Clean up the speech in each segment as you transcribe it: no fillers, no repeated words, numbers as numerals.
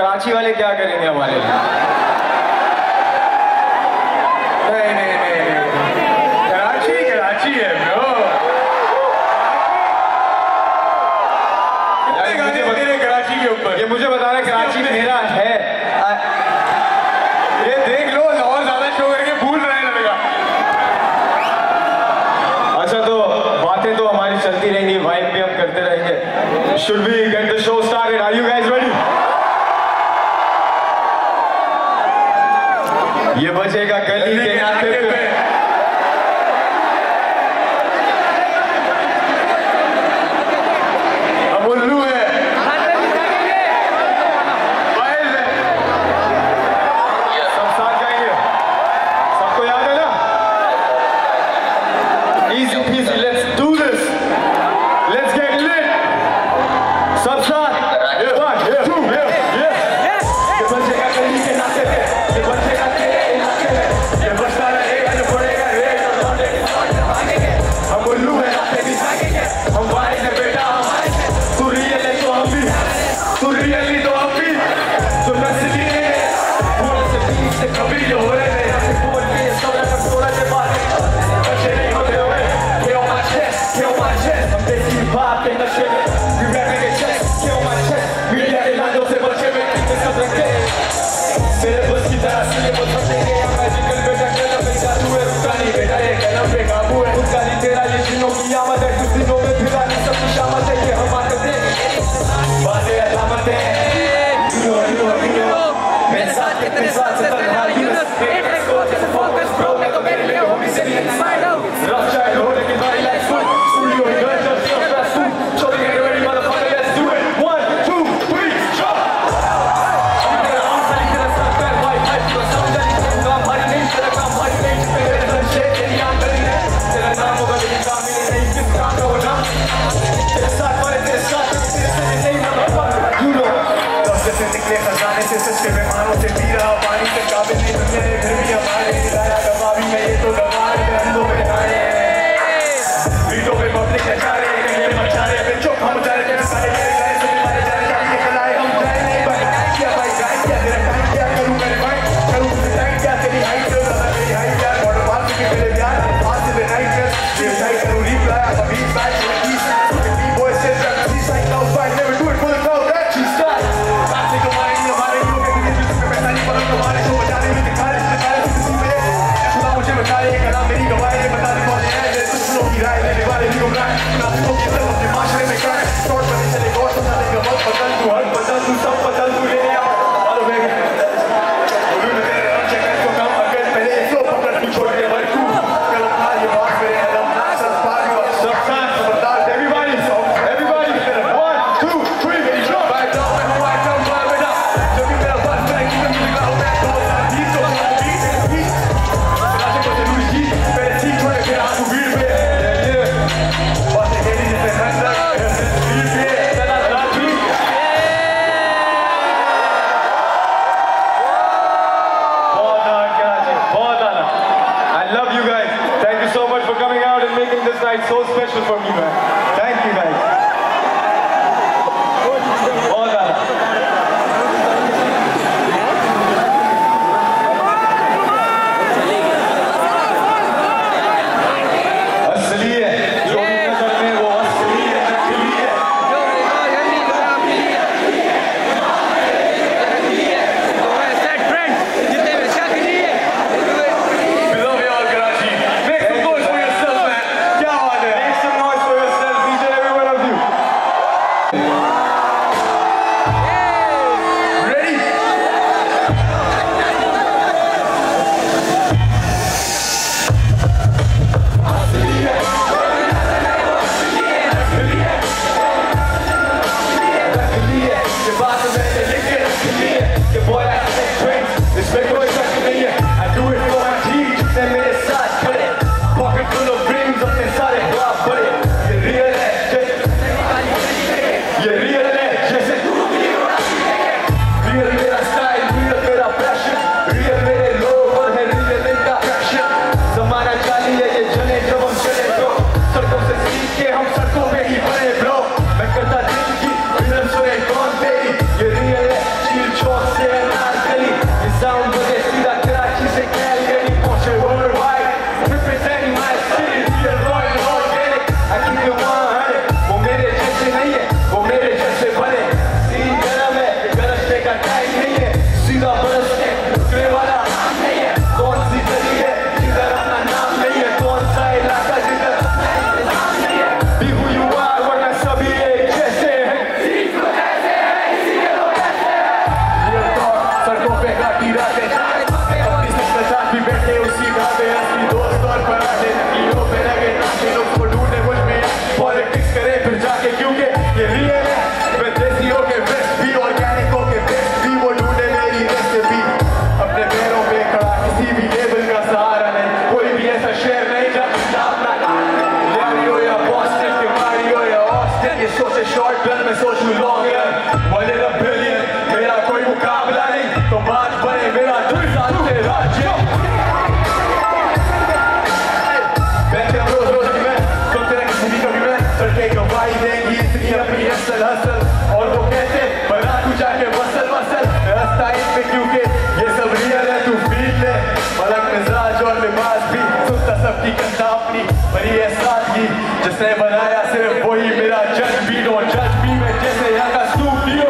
कराची वाले क्या करेंगे हमारे लिए? नहीं नहीं नहीं, कराची कराची है ब्रो। कितने गाने कराची के ऊपर? ये मुझे बता रहा है कराची मेरा है। ये देख लो, और ज्यादा शो करके भूल रहे हैं लड़का। अच्छा, तो बातें तो हमारी चलती रहेंगी, वाइब भी हम करते रहेंगे। Should B get the show started? Are you guys ready? ये बचेगा गली के नाते पे। अब उल्लू है, वाइल्ड है, सब साथ जाएंगे। सबको याद है ना? Easy peasy, let's do this, let's get lit, सब साथ। ये बचेगा गली के नाते पे, ये बचेगा Rough child, holding it by like foot. Studio, he got just a fast food. Showing it. भाई देंगी इसकी अपनी असल असल और वो कहते बना तू जाके वसल वसल रास्ता पे क्योंकि ये सब रियल है तू फील ले मलक मिजाज और लिबास भी सुस्ता सबकी कंधा अपनी बड़ी एहसासगी जिसने बनाया सिर्फ वही मेरा जज भी नो जज भी मैं जैसे यहाँ का studio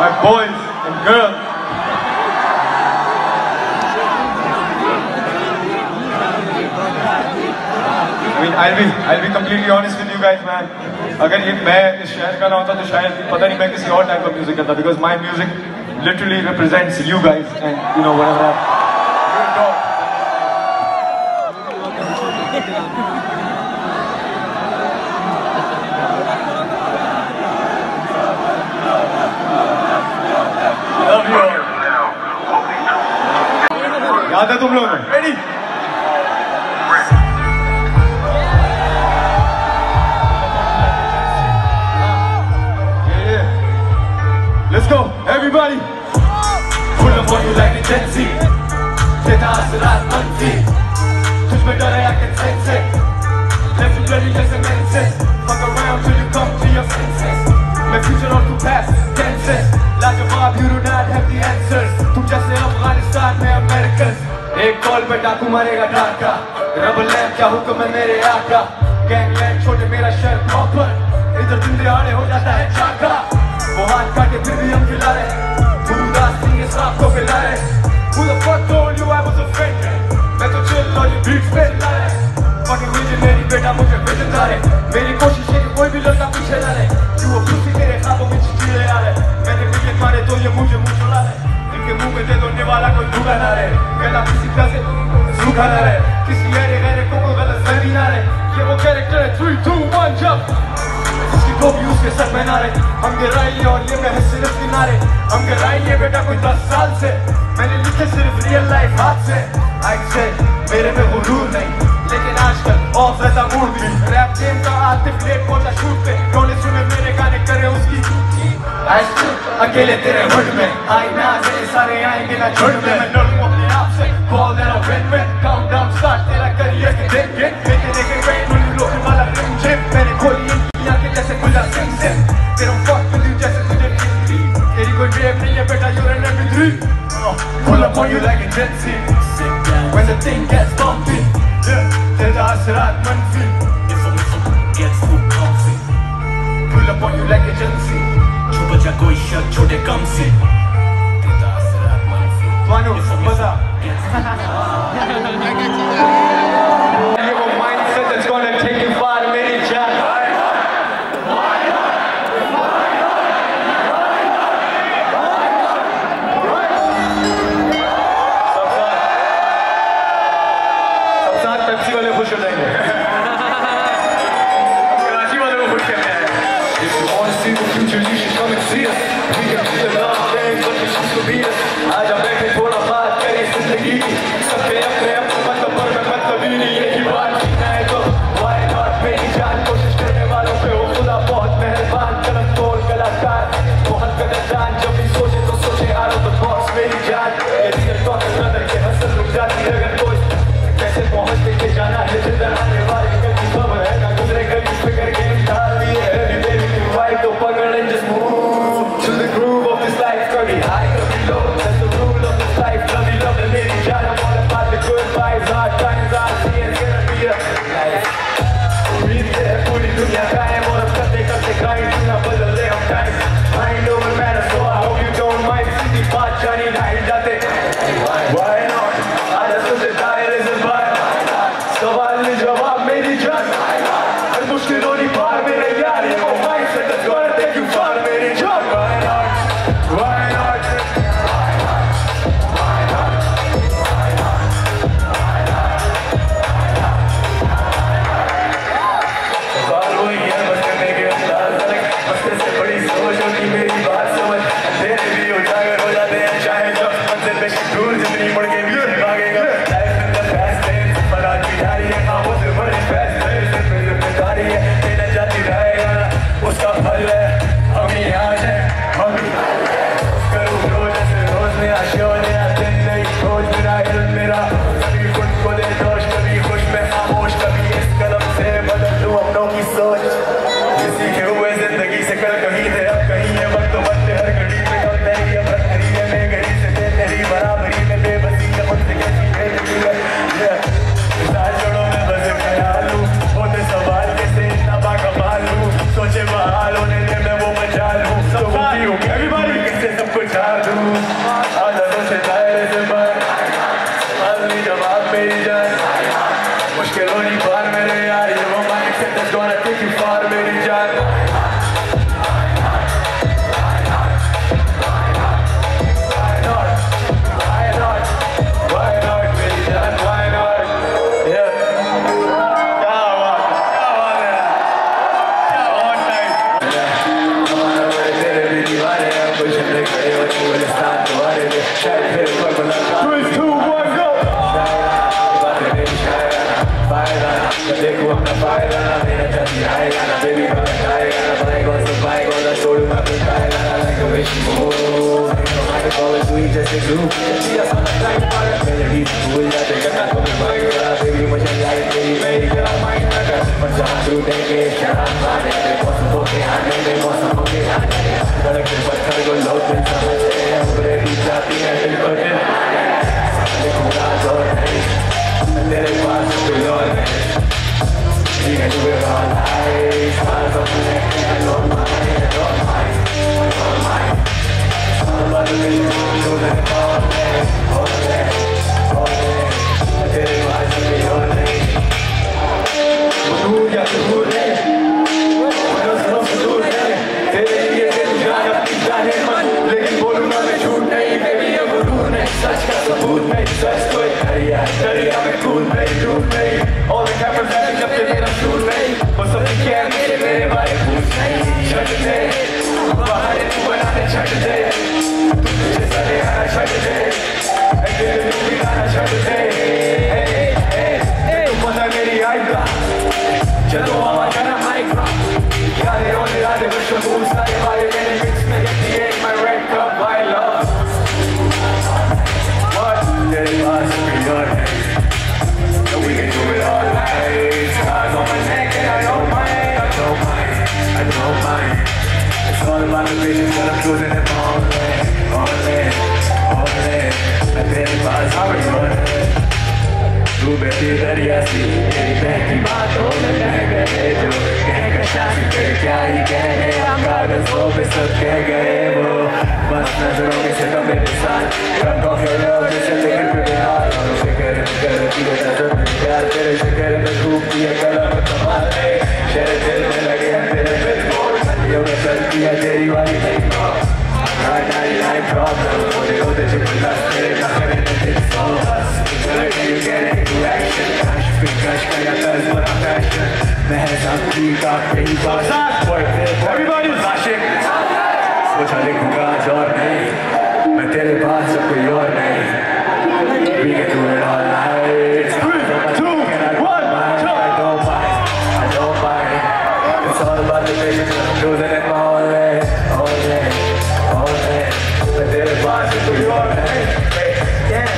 my boys and girls. I mean, I'll be completely honest with you guys, man. अगर ये मैं इस शहर का ना होता तो शायद पता नहीं मैं किसी और टाइप का म्यूजिक करता, because my music literally represents you guys and you know whatever. तुम लोग ready let's go everybody full of what you like इन जेंसी तेरा असरात मंफी तुझ में डर है I can sense it let's bloody let's मेंसेस fuck around till you come to your senses my future or to pass tenses like a mob you do not have the answers तुम जैसे अफगानिस्तान में अमेरिकन एक call पे डाकू मारेगा डाका rubble lamp क्या हुक्म है मेरे आका गैंगलैंड छोटे मेरा शहर प्रॉपर इधर दिन दिहाड़े हो जाता है चाका वो हाथ काटे फिर भी हम खिला रहे गुरुदास सिंह इस रात को खिला रहे Who the fuck told you I was offended मैं तो चिल और ये बीट्स पे ला रहे Fucking visionary बेटा मुझे विजन ला रहे मेरी कोशिश है कि कोई भी लड़का पीछे ale było krócej wiele, albo my ci tyle, ale będę wiecie parę, to nie mówię mucho lale. Niech mówię, że to nie wala con tu ganare. Que la bicicleta su ganare. Que si eres, eres como de las seminare. Quiero que eres, que 3, 2, 1, jump. Kobi uske sak mein aare hum giraye aur ye mehz sirf dinare hum giraye beta koi 10 saal se maine likhe sirf real life haath se I said mere mein ghurur nahi lekin aajkal off as a mood bhi rap game ka atif le kota shoot pe dole sune mere gaane kare uski aaj akele tere hood mein aaye na se sare aaye na chhod mein main dol ko apne aap se call that a win win countdown start tera career ke dekh dekh dekh dekh loke wala chip mere kholi pull up on you like a jet ski. When the thing gets bumpy, then the asrat manfi. It's a mix gets too comfy. Pull up on you like a jet ski. Chupa ja koi shak chode kam se. Then the asrat manfi. Manu, baza. You have a mindset that's gonna take you far, mere jaan. Jawab meri jaan, mushkiloni paar mere yaar, ye wo mindset that's gonna take putting it on it. I think it's already on it. Tu vestidaría así, el vestido me pega ello. Que cachaste, que caí, que me apagas, o besos que quebo. Más natural que se cambie de sal. Rango gelado, que se te quiere pegar. No se quiere pegar, no quiere pegar, pero se quiere pegar, y acá la mata madre. Quiere tener la guerra, pero es el bolso. Yo me sentía que iba a ir a ir. I got it, I problem. When you go to the last minute, I'm gonna get it all. Whether you get into action, cash for cash, I got that for a fashion. The heads up, you got pretty bars. Worth it, everybody's watching. Which I think God's your name. My daily boss up with your name. We can do it all night. 3, 2, 1, jump. I don't mind, I don't mind. It's all about the business, I'm losing it all day. But they're advising for your name. Yeah.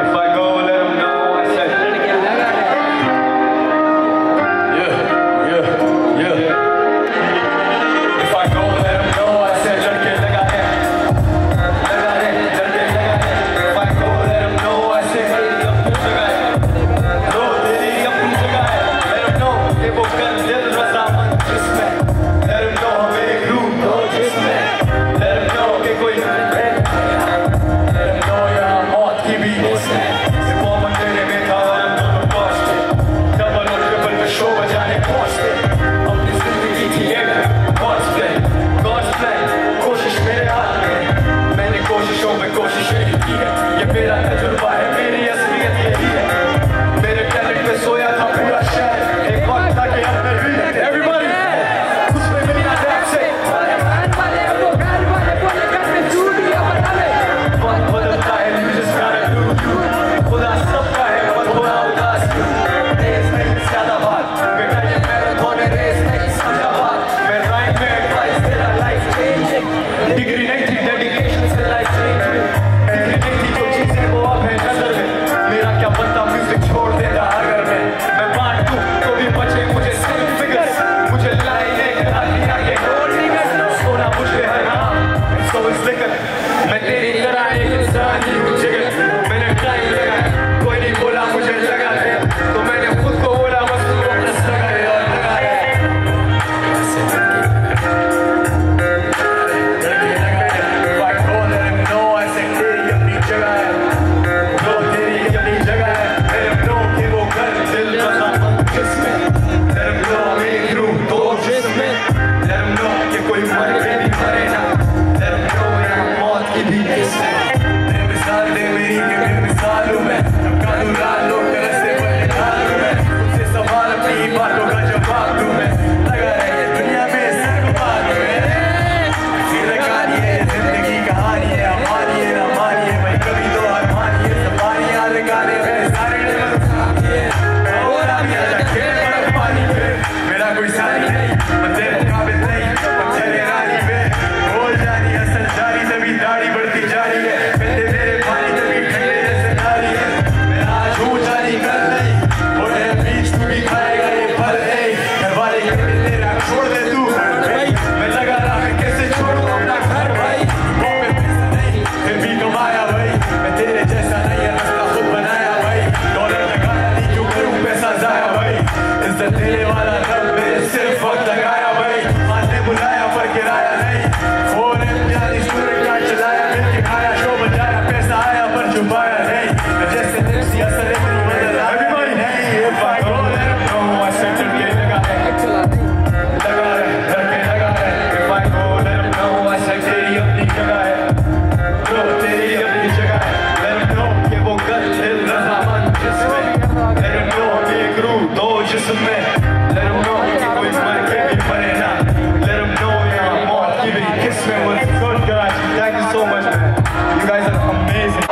If I go let them know, I said, yeah. If I go let them know, I said, Thank you so much, man. You guys are amazing.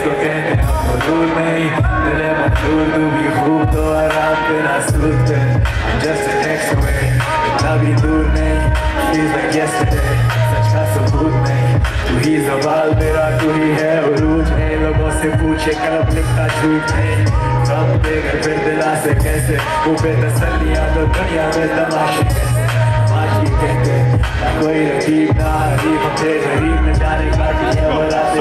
इसको कहते हम मजदूर नहीं तेरे मजदूर तू भी खूब तो आराम तेरा सूर चल just the next way इतना भी दूर नहीं feels like yesterday सच का सबूत नहीं तू ही सवाल मेरा तू ही है उरूज है लोगों से पूछे कब लिखता झूठ है कब देगा फिर दिला से कैसे वो बेतसलियाँ तो दुनिया में तमाशे कैसे आज भी कहते कोई रकीब ना हरीफ अपने गरीब में जाने काटी है बराबर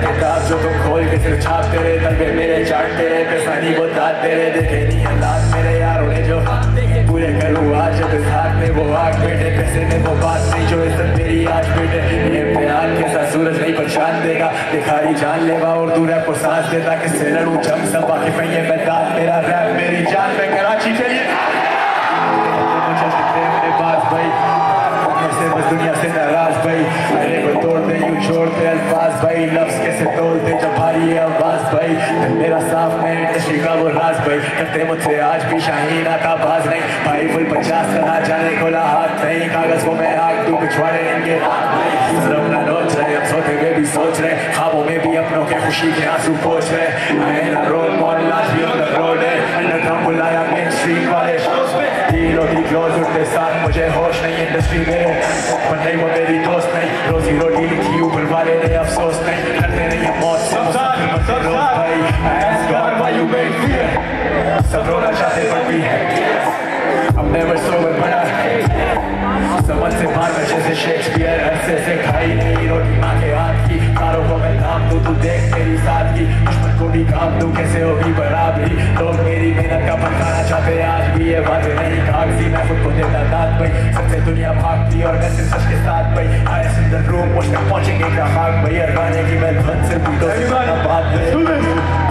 किताब जो तुम खोल के सिर्फ छापते रहे, तलबे मेरे चाटते रहे, पेशानी वो दाते रहे, देखे नहीं हालात मेरे यार, उन्हें जो पूरे करूँ आज इस हाथ में वो आग बेटे, पैसे में वो बात नहीं जो इस मेरी आज बेटे, ये प्यार के साथ सूरज नहीं परेशान देगा, दिखाई जान लेवा और दूर को सांस देता कि सेलर हूँ जम सब बाकी पहिए में दाँत मेरा रैप मेरी जान में कराची चलिए दुनिया से नाराज भाई, अरे को तोड़ते यूँ छोड़ते अल्फाज भाई, लफ्ज़ कैसे तोड़ते जब भारी है आवाज़ भाई, मेरा साफ में इंडस्ट्री का वो राज भाई, करते मुझसे आज भी शाहीन आता बाज नहीं भाई, फुल 50 का ना जाने खोला हाथ नहीं, कागज़ को मैं आग दूँ पिछवाड़े इनके हाथ नहीं, सरमना नोच रहे अब सोते हुए भी सोच रहे, ख्वाबों में भी अपनों के खुशी के आंसू पोछ रहे, आए ना रोड मॉल लाज भी ऑन द रोड है, अंडरग्राउंड बुलाया मेन स्ट्रीट वाले शोज में, रोटी क्लोज उठते साथ मुझे होश नहीं, इंडस्ट्री में पर नहीं वो मेरी दोस्त नहीं, रोजी रोटी लिखी ऊपर वाले ने अफसोस नहीं, करते नहीं हम मौत से रोज भाई, ask God why you made fear, सब रोना चाहते पर भी है, I'm never sober but I hate, समझ से बाहर बचे से शेक्सपियर अरसे से खाई नहीं रोटी माँ के हाथ की, कारों को मैं दाम दूँ तू देख मेरी साथ की, दुश्मन को भी काम दूँ कैसे होगी बराबरी, लोग मेरी मेहनत का पकाना चाहते आज भी ये बातें नहीं कागजी मैं खुद को देता दाद भाई, सबसे दुनिया भागती और वैसे सच के साथ भाई, आए सुंदर रूप मुझ तक पहुँचेंगे क्या खाक भाई, अरगाने की मैं धन से बात भाई।